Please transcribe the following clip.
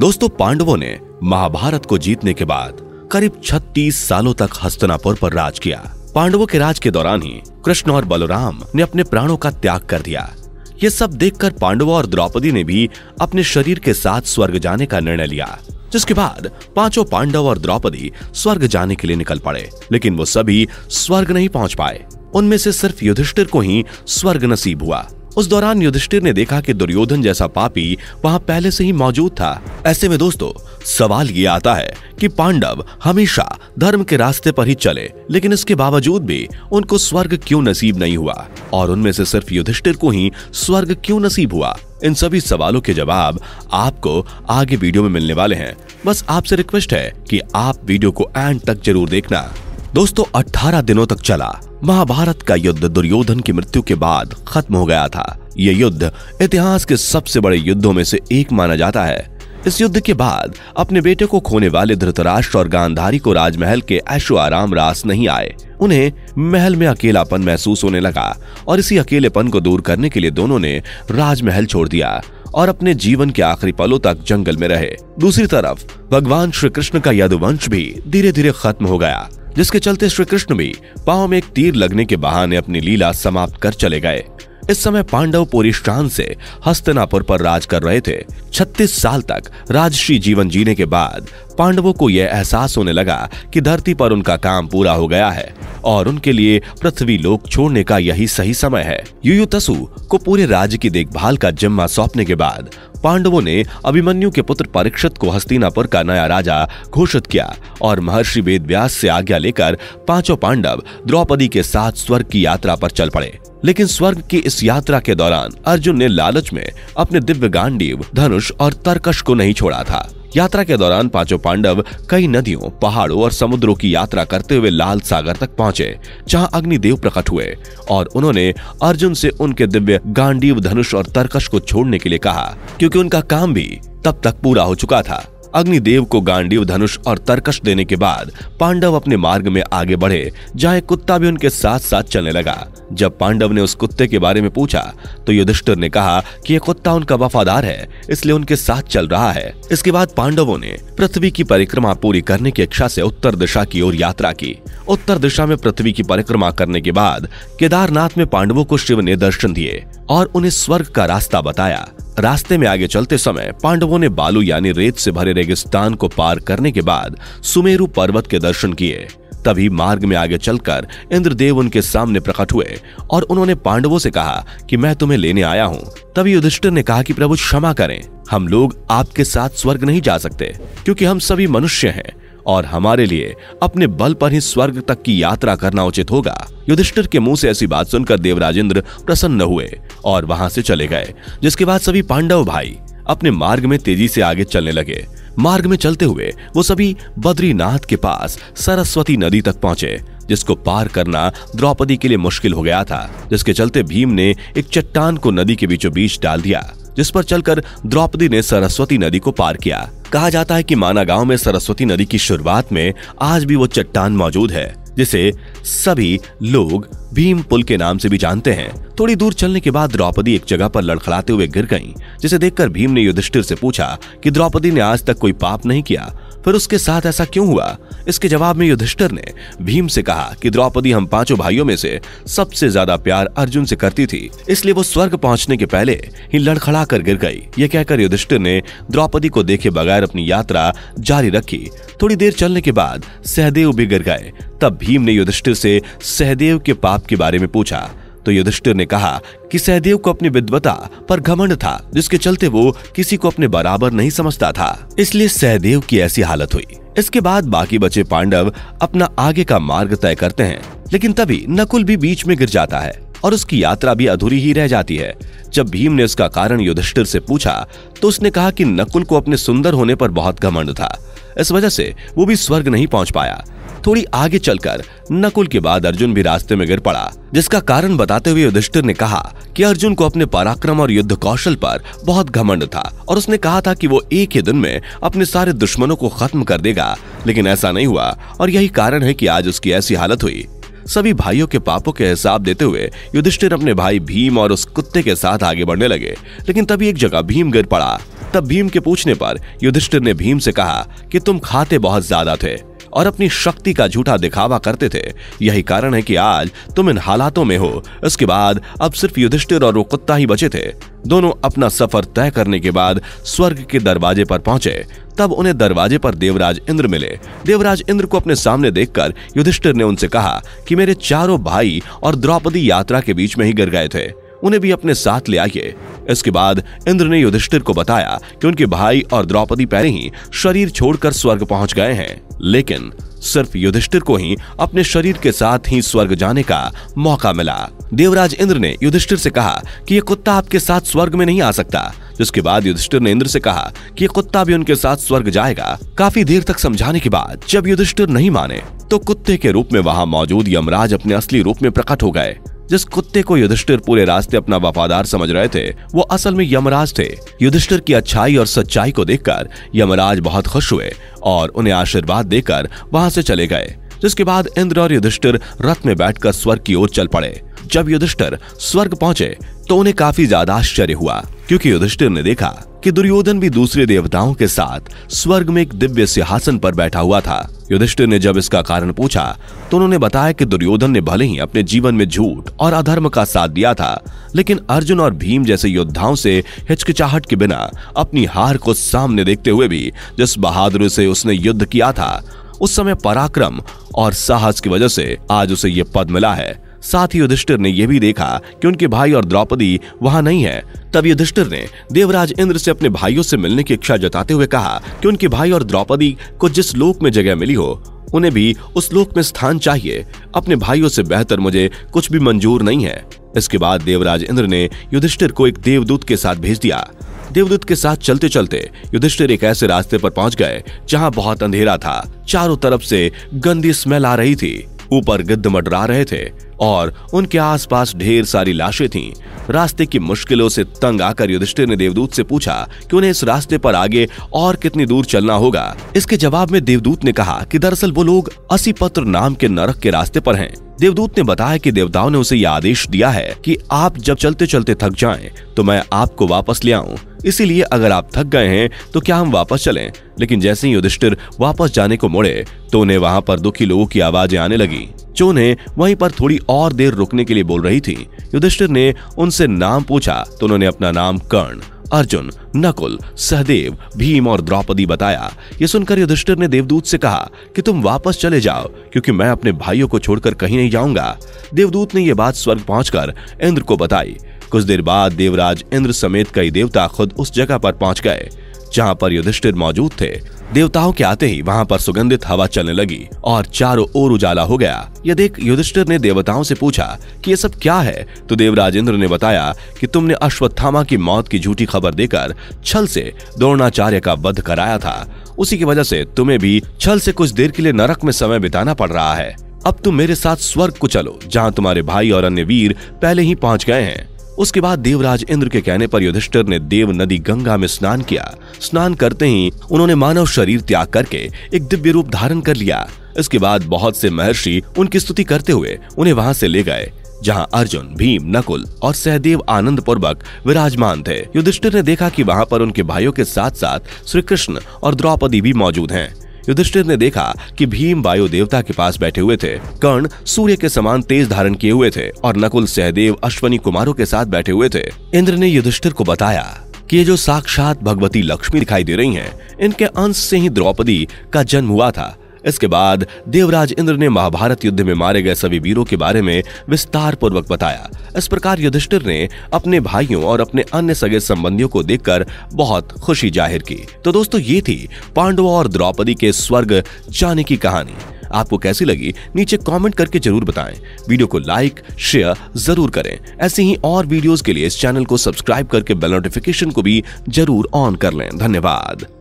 दोस्तों, पांडवों ने महाभारत को जीतने के बाद करीब 36 सालों तक हस्तिनापुर पर राज किया। पांडवों के राज के दौरान ही कृष्ण और बलराम ने अपने प्राणों का त्याग कर दिया। ये सब देखकर पांडवों और द्रौपदी ने भी अपने शरीर के साथ स्वर्ग जाने का निर्णय लिया, जिसके बाद पांचों पांडव और द्रौपदी स्वर्ग जाने के लिए निकल पड़े, लेकिन वो सभी स्वर्ग नहीं पहुंच पाए। उनमें से सिर्फ युधिष्ठिर को ही स्वर्ग नसीब हुआ। उस दौरान युधिष्ठिर ने देखा कि दुर्योधन जैसा पापी वहां पहले से ही मौजूद था। ऐसे में दोस्तों, सवाल ये आता है कि पांडव हमेशा धर्म के रास्ते पर ही चले, लेकिन इसके बावजूद भी उनको स्वर्ग क्यों नसीब नहीं हुआ, और उनमें से सिर्फ युधिष्ठिर को ही स्वर्ग क्यों नसीब हुआ? इन सभी सवालों के जवाब आपको आगे वीडियो में मिलने वाले हैं। बस आपसे रिक्वेस्ट है कि आप वीडियो को एंड तक जरूर देखना। दोस्तों, 18 दिनों तक चला महाभारत का युद्ध दुर्योधन की मृत्यु के बाद खत्म हो गया था। ये युद्ध इतिहास के सबसे बड़े युद्धों में से एक माना जाता है। इस युद्ध के बाद अपने बेटे को खोने वाले धृतराष्ट्र और गांधारी को राजमहल के ऐशो आराम रास नहीं आए। उन्हें महल में अकेलापन महसूस होने लगा और इसी अकेलेपन को दूर करने के लिए दोनों ने राजमहल छोड़ दिया और अपने जीवन के आखिरी पलों तक जंगल में रहे। दूसरी तरफ भगवान श्री कृष्ण का यदुवंश भी धीरे धीरे खत्म हो गया, जिसके चलते श्री कृष्ण भी पांव में एक तीर लगने के बहाने अपनी लीला समाप्त कर चले गए। इस समय पांडव पूरी शान से हस्तिनापुर पर राज कर रहे थे। 36 साल तक राजसी जीवन जीने के बाद पांडवों को यह एहसास होने लगा कि धरती पर उनका काम पूरा हो गया है और उनके लिए पृथ्वी लोक छोड़ने का यही सही समय है। युयुत्सु को पूरे राज्य की देखभाल का जिम्मा सौंपने के बाद पांडवों ने अभिमन्यु के पुत्र परीक्षित को हस्तिनापुर का नया राजा घोषित किया और महर्षि वेदव्यास से आज्ञा लेकर पांचों पांडव द्रौपदी के साथ स्वर्ग की यात्रा पर चल पड़े। लेकिन स्वर्ग की इस यात्रा के दौरान अर्जुन ने लालच में अपने दिव्य गांडीव, धनुष और तरकश को नहीं छोड़ा था। यात्रा के दौरान पांचों पांडव कई नदियों, पहाड़ों और समुद्रों की यात्रा करते हुए लाल सागर तक पहुंचे, जहां अग्निदेव प्रकट हुए और उन्होंने अर्जुन से उनके दिव्य गांडीव, धनुष और तरकश को छोड़ने के लिए कहा, क्योंकि उनका काम भी तब तक पूरा हो चुका था। अग्निदेव को गांडीव, धनुष और तरकश देने के बाद पांडव अपने मार्ग में आगे बढ़े, जहां एक कुत्ता भी उनके साथ साथ चलने लगा। जब पांडव ने उस कुत्ते के बारे में पूछा तो युधिष्ठिर ने कहा कि यह कुत्ता उनका वफादार है, इसलिए उनके साथ चल रहा है। इसके बाद पांडवों ने पृथ्वी की परिक्रमा पूरी करने की इच्छा से उत्तर दिशा की ओर यात्रा की। उत्तर दिशा में पृथ्वी की परिक्रमा करने के बाद केदारनाथ में पांडवों को शिव ने दर्शन दिए और उन्हें स्वर्ग का रास्ता बताया। रास्ते में आगे चलते समय पांडवों ने बालू यानी रेत से भरे रेगिस्तान को पार करने के बाद सुमेरू पर्वत के दर्शन किए। तभी मार्ग में आगे चलकर इंद्रदेव उनके सामने प्रकट हुए और उन्होंने पांडवों से कहा कि मैं तुम्हें लेने आया हूँ। तभी युधिष्ठिर ने कहा कि प्रभु क्षमा करें, हम लोग आपके साथ स्वर्ग नहीं जा सकते, क्योंकि हम सभी मनुष्य हैं और हमारे लिए अपने बल पर ही स्वर्ग तक की यात्रा करना उचित होगा। युधिष्ठिर के मुंह से ऐसी बात सुनकर देवराज इंद्र प्रसन्न हुए और वहां से चले गए, जिसके बाद सभी पांडव भाई अपने मार्ग में तेजी से आगे चलने लगे। मार्ग में चलते हुए वो सभी बद्रीनाथ के पास सरस्वती नदी तक पहुंचे, जिसको पार करना द्रौपदी के लिए मुश्किल हो गया था, जिसके चलते भीम ने एक चट्टान को नदी के बीचों बीच डाल दिया, जिस पर चलकर द्रौपदी ने सरस्वती नदी को पार किया। कहा जाता है कि माना गांव में सरस्वती नदी की शुरुआत में आज भी वो चट्टान मौजूद है, जिसे सभी लोग भीम पुल के नाम से भी जानते हैं। थोड़ी दूर चलने के बाद द्रौपदी एक जगह पर लड़खड़ाते हुए गिर गईं, जिसे देखकर भीम ने युधिष्ठिर से पूछा कि द्रौपदी ने आज तक कोई पाप नहीं किया, फिर उसके साथ ऐसा क्यों हुआ? इसके जवाब में युधिष्ठिर ने भीम से कहा कि द्रौपदी हम पांचों भाइयों में से सबसे ज्यादा प्यार अर्जुन से करती थी, इसलिए वो स्वर्ग पहुंचने के पहले ही लड़खड़ा कर गिर गई। ये कहकर युधिष्ठिर ने द्रौपदी को देखे बगैर अपनी यात्रा जारी रखी। थोड़ी देर चलने के बाद सहदेव भी गिर गए। तब भीम ने युधिष्ठिर से सहदेव के पाप के बारे में पूछा तो युधिष्ठिर ने कहा कि सहदेव को अपनी विद्वता पर घमंड था, जिसके चलते वो किसी को अपने बराबर नहीं समझता था, इसलिए सहदेव की ऐसी हालत हुई। इसके बाद बाकी बचे पांडव अपना आगे का मार्ग तय करते हैं, लेकिन तभी नकुल भी बीच में गिर जाता है और उसकी यात्रा भी अधूरी ही रह जाती है। जब भीम ने उसका कारण युधिष्ठिर से पूछा तो उसने कहा कि नकुल को अपने सुंदर होने पर बहुत घमंड था, इस वजह से वो भी स्वर्ग नहीं पहुंच पाया। थोड़ी आगे चलकर नकुल के बाद अर्जुन भी रास्ते में गिर पड़ा, जिसका कारण बताते हुए युधिष्ठिर ने कहा कि अर्जुन को अपने पराक्रम और युद्ध कौशल पर बहुत घमंड था और उसने कहा था कि वो एक ही दिन में अपने सारे दुश्मनों को खत्म कर देगा, लेकिन ऐसा नहीं हुआ और यही कारण है कि आज उसकी ऐसी हालत हुई। सभी भाइयों के पापों के हिसाब देते हुए युधिष्ठिर अपने भाई भीम और उस कुत्ते के साथ आगे बढ़ने लगे, लेकिन तभी एक जगह भीम गिर पड़ा। तब भीम के पूछने पर युधिष्ठिर ने भीम से कहा कि तुम खाते बहुत ज्यादा थे और अपनी शक्ति का झूठा दिखावा करते थे, यही कारण है कि आज तुम इन हालातों में हो। इसके बाद अब सिर्फ युधिष्ठिर और रुकता ही बचे थे। दोनों अपना सफर तय करने के बाद स्वर्ग के दरवाजे पर पहुंचे। तब उन्हें दरवाजे पर देवराज इंद्र मिले। देवराज इंद्र को अपने सामने देखकर युधिष्ठिर ने उनसे कहा कि मेरे चारों भाई और द्रौपदी यात्रा के बीच में ही गिर गए थे, उन्हें भी अपने साथ ले आइए। इसके बाद इंद्र ने युधिष्ठिर को बताया कि उनके भाई और द्रौपदी पहले ही शरीर छोड़कर स्वर्ग पहुंच गए हैं, लेकिन सिर्फ युधिष्ठिर को ही अपने शरीर के साथ ही स्वर्ग जाने का मौका मिला। देवराज इंद्र ने युधिष्ठिर से कहा कि ये कुत्ता आपके साथ स्वर्ग में नहीं आ सकता। जिसके बाद युधिष्ठिर ने इंद्र से कहा कि ये कुत्ता भी उनके साथ स्वर्ग जाएगा। काफी देर तक समझाने के बाद जब युधिष्ठिर नहीं माने तो कुत्ते के रूप में वहाँ मौजूद यमराज अपने असली रूप में प्रकट हो गए। जिस कुत्ते को युधिष्ठिर पूरे रास्ते अपना वफादार समझ रहे थे वो असल में यमराज थे। युधिष्ठिर की अच्छाई और सच्चाई को देखकर यमराज बहुत खुश हुए और उन्हें आशीर्वाद देकर वहां से चले गए। जिसके बाद इंद्र और युधिष्ठिर रथ में बैठकर स्वर्ग की ओर चल पड़े। जब युधिष्ठिर स्वर्ग पहुंचे तो उन्हें काफी ज्यादा आश्चर्य हुआ, क्योंकि युधिष्ठिर ने देखा कि दुर्योधन भी दूसरे देवताओं के साथ स्वर्ग में एक दिव्य सिंहासन पर बैठा हुआ था। युधिष्ठिर ने जब इसका कारण पूछा तो उन्होंने बताया कि दुर्योधन ने भले ही अपने जीवन में झूठ और अधर्म का साथ दिया था, लेकिन अर्जुन और भीम जैसे योद्धाओं से हिचकिचाहट के बिना अपनी हार को सामने देखते हुए भी जिस बहादुरी से उसने युद्ध किया था, उस समय पराक्रम और साहस की वजह से आज उसे ये पद मिला है। साथ ही युधिष्ठिर ने यह भी देखा कि उनके भाई और द्रौपदी वहां नहीं है। तब युधिष्ठिर ने देवराज इंद्र से अपने भाइयों से मिलने की इच्छा जताते हुए कहा कि उनके भाई और द्रौपदी को जिस लोक में जगह मिली हो उन्हें भी उस लोक में स्थान चाहिए। अपने भाइयों से बेहतर मुझे कुछ भी मंजूर नहीं है। इसके बाद देवराज इंद्र ने युधिष्ठिर को एक देवदूत के साथ भेज दिया। देवदूत के साथ चलते चलते युधिष्ठिर एक ऐसे रास्ते पर पहुंच गए जहां बहुत अंधेरा था। चारों तरफ से गंदी स्मेल आ रही थी, ऊपर गिद्ध मंडरा रहे थे और उनके आसपास ढेर सारी लाशें थीं। रास्ते की मुश्किलों से तंग आकर युधिष्ठिर ने देवदूत से पूछा कि उन्हें इस रास्ते पर आगे और कितनी दूर चलना होगा। इसके जवाब में देवदूत ने कहा कि दरअसल वो लोग असिपत्र नाम के नरक के रास्ते पर हैं। देवदूत ने बताया कि देवताओं ने उसे यह आदेश दिया है कि आप जब चलते चलते थक जाएं तो मैं आपको वापस ले आऊं, इसीलिए अगर आप थक गए हैं तो क्या हम वापस चलें। लेकिन जैसे ही युधिष्ठिर वापस जाने को मुड़े तो उन्हें वहां पर दुखी लोगों की आवाजें आने लगी जो उन्हें वहीं पर थोड़ी और देर रुकने के लिए बोल रही थी। युधिष्ठिर ने उनसे नाम पूछा तो उन्होंने अपना नाम कर्ण, अर्जुन, नकुल, सहदेव, भीम और द्रौपदी बताया। ये सुनकर युधिष्ठिर ने देवदूत से कहा कि तुम वापस चले जाओ क्योंकि मैं अपने भाइयों को छोड़कर कहीं नहीं जाऊंगा। देवदूत ने यह बात स्वर्ग पहुंचकर इंद्र को बताई। कुछ देर बाद देवराज इंद्र समेत कई देवता खुद उस जगह पर पहुंच गए जहां पर युधिष्ठिर मौजूद थे। देवताओं के आते ही वहां पर सुगंधित हवा चलने लगी और चारों ओर उजाला हो गया। यह देख युधिष्ठिर ने देवताओं से पूछा कि ये सब क्या है, तो देवराज इंद्र ने बताया कि तुमने अश्वत्थामा की मौत की झूठी खबर देकर छल से द्रोणाचार्य का वध कराया था, उसी की वजह से तुम्हें भी छल से कुछ देर के लिए नरक में समय बिताना पड़ रहा है। अब तुम मेरे साथ स्वर्ग को चलो जहाँ तुम्हारे भाई और अन्य वीर पहले ही पहुँच गए हैं। उसके बाद देवराज इंद्र के कहने पर युधिष्ठिर ने देव नदी गंगा में स्नान किया। स्नान करते ही उन्होंने मानव शरीर त्याग करके एक दिव्य रूप धारण कर लिया। इसके बाद बहुत से महर्षि उनकी स्तुति करते हुए उन्हें वहां से ले गए जहां अर्जुन, भीम, नकुल और सहदेव आनंद पूर्वक विराजमान थे। युधिष्ठिर ने देखा कि वहां पर उनके भाइयों के साथ साथ श्री कृष्ण और द्रौपदी भी मौजूद हैं। युधिष्ठिर ने देखा कि भीम वायु देवता के पास बैठे हुए थे, कर्ण सूर्य के समान तेज धारण किए हुए थे और नकुल सहदेव अश्वनी कुमारों के साथ बैठे हुए थे। इंद्र ने युधिष्ठिर को बताया कि ये जो साक्षात भगवती लक्ष्मी दिखाई दे रही हैं, इनके अंश से ही द्रौपदी का जन्म हुआ था। इसके बाद देवराज इंद्र ने महाभारत युद्ध में मारे गए सभी वीरों के बारे में विस्तार पूर्वक बताया। इस प्रकार युधिष्ठिर ने अपने भाइयों और अपने अन्य सगे संबंधियों को देखकर बहुत खुशी जाहिर की। तो दोस्तों, ये थी पांडवों और द्रौपदी के स्वर्ग जाने की कहानी। आपको कैसी लगी नीचे कमेंट करके जरूर बताएं। वीडियो को लाइक शेयर जरूर करें। ऐसे ही और वीडियोस के लिए इस चैनल को सब्सक्राइब करके बेल नोटिफिकेशन को भी जरूर ऑन कर लें। धन्यवाद।